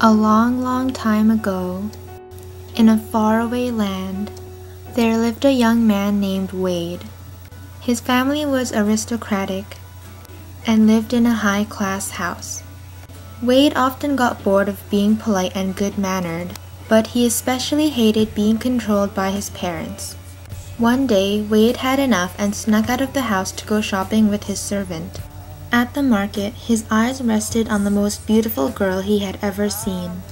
A long, long time ago, in a faraway land, there lived a young man named Wade. His family was aristocratic and lived in a high-class house. Wade often got bored of being polite and good-mannered, but he especially hated being controlled by his parents. One day, Wade had enough and snuck out of the house to go shopping with his servant. At the market, his eyes rested on the most beautiful girl he had ever seen.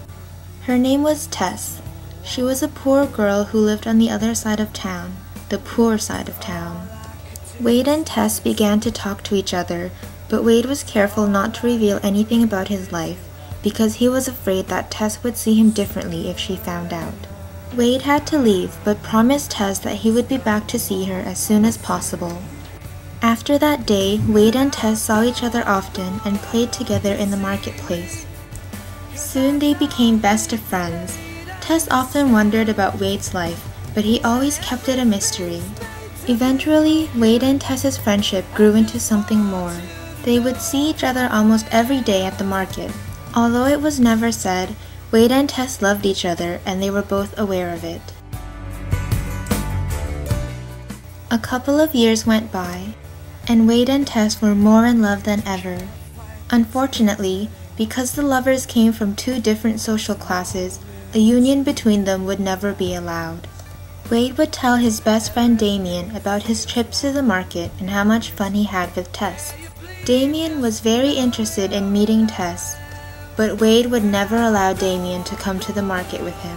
Her name was Tess. She was a poor girl who lived on the other side of town, the poor side of town. Wade and Tess began to talk to each other, but Wade was careful not to reveal anything about his life because he was afraid that Tess would see him differently if she found out. Wade had to leave, but promised Tess that he would be back to see her as soon as possible. After that day, Wade and Tess saw each other often and played together in the marketplace. Soon they became best of friends. Tess often wondered about Wade's life, but he always kept it a mystery. Eventually, Wade and Tess's friendship grew into something more. They would see each other almost every day at the market. Although it was never said, Wade and Tess loved each other and they were both aware of it. A couple of years went by, and Wade and Tess were more in love than ever. Unfortunately, because the lovers came from two different social classes, a union between them would never be allowed. Wade would tell his best friend Damien about his trips to the market and how much fun he had with Tess. Damien was very interested in meeting Tess, but Wade would never allow Damien to come to the market with him.